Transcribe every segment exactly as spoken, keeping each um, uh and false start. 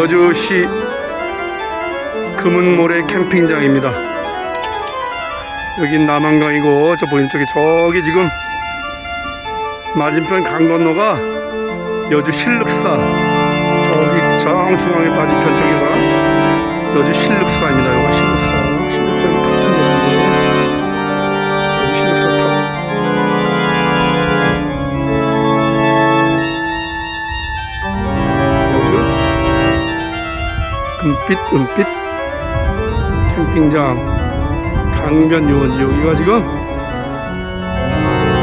여주시 금은모래 캠핑장입니다. 여긴 남한강이고 저 보이는 쪽이 저기 지금 맞은편 강 건너가 여주신륵사, 저기 정 중앙에 맞은편 쪽이가 여주신륵사입니다. 여기 신륵사, 신륵사는 같은 데인데 여주신륵사 타고 금빛 은빛 캠핑장 강변 유원지. 여기가 지금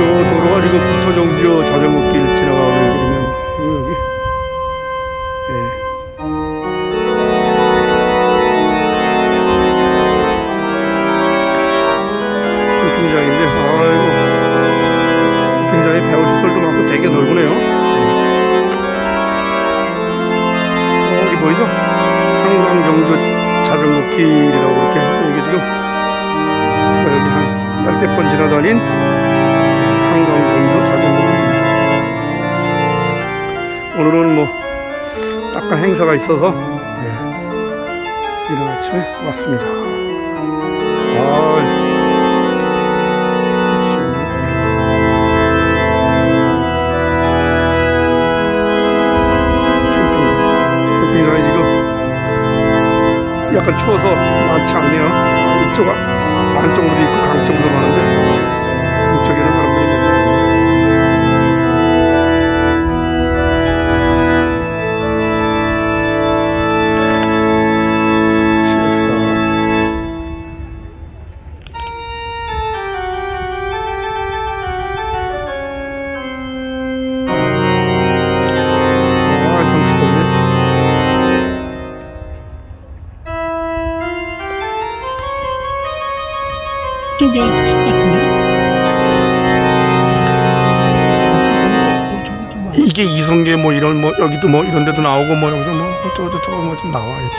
요 도로가 지금 부터정지호 자전거길 지나가는 길이면 여기 예. 캠핑장인데 아이고 캠핑장에 배우시설도 많고 되게 넓으네요. 어, 여기 보이죠? 한강정도 자전거길이라고 이렇게 해서 이게 지금 제가 여기 한 열댓 번 지나다닌 한강정도 자전거길. 오늘은 뭐 약간 행사가 있어서 예, 이른 아침에 왔습니다. 아, 약간 추워서 많지 않네요. 이쪽 안쪽으로도 있고 강쪽으로도 많은데 강쪽에는 사람들이 네, 이게 이성계 뭐 이런 뭐 여기도 뭐 이런 데도 나오고 뭐 여기서 뭐 어쩌고 저쩌고 뭐 좀 나와야지.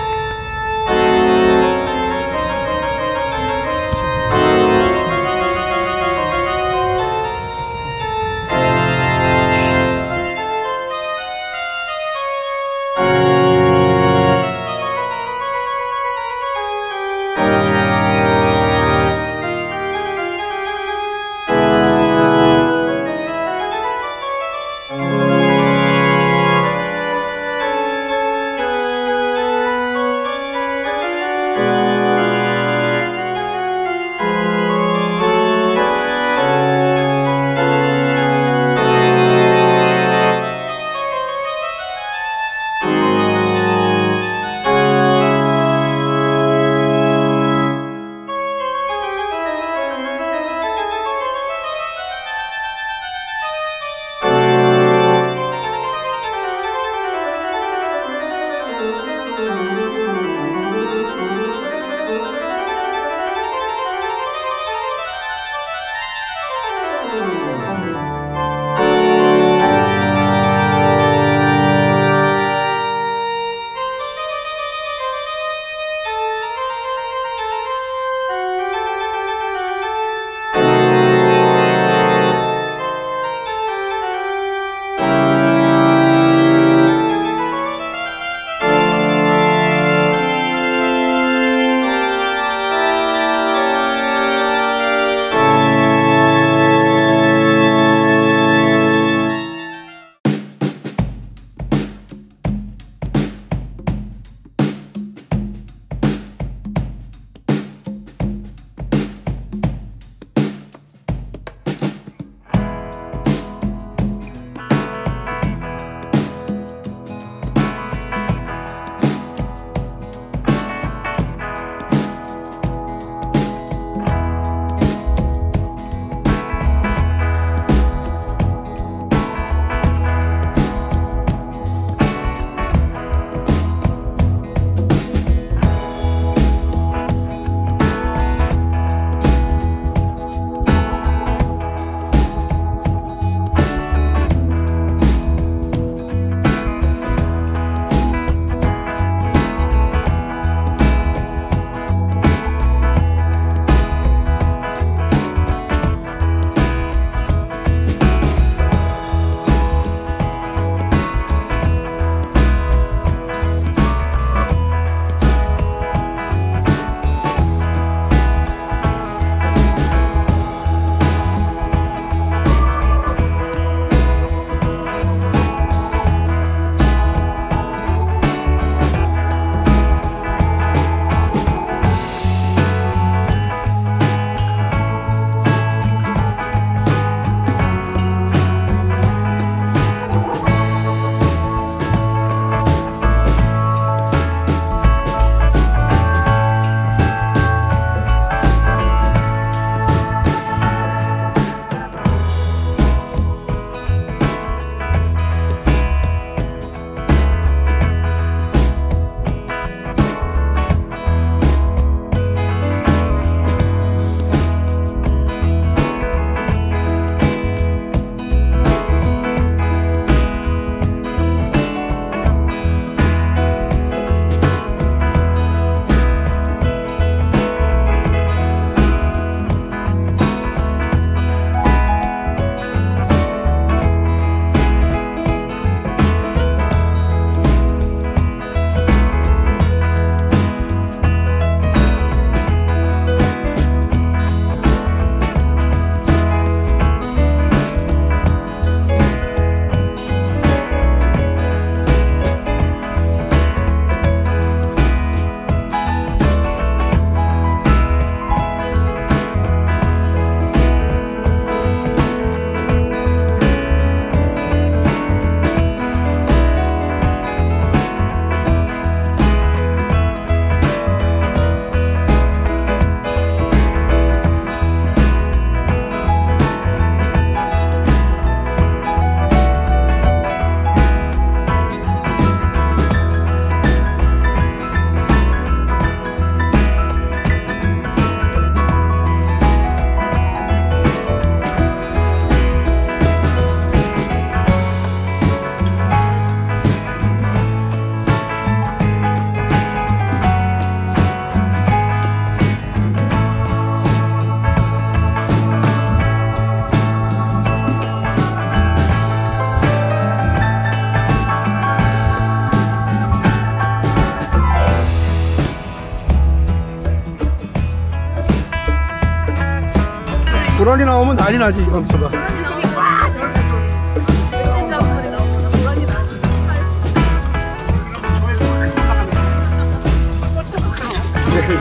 도란이 나오면 난리 나지, 이 감소가.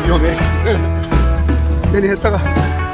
위험해. 괜히 했다가.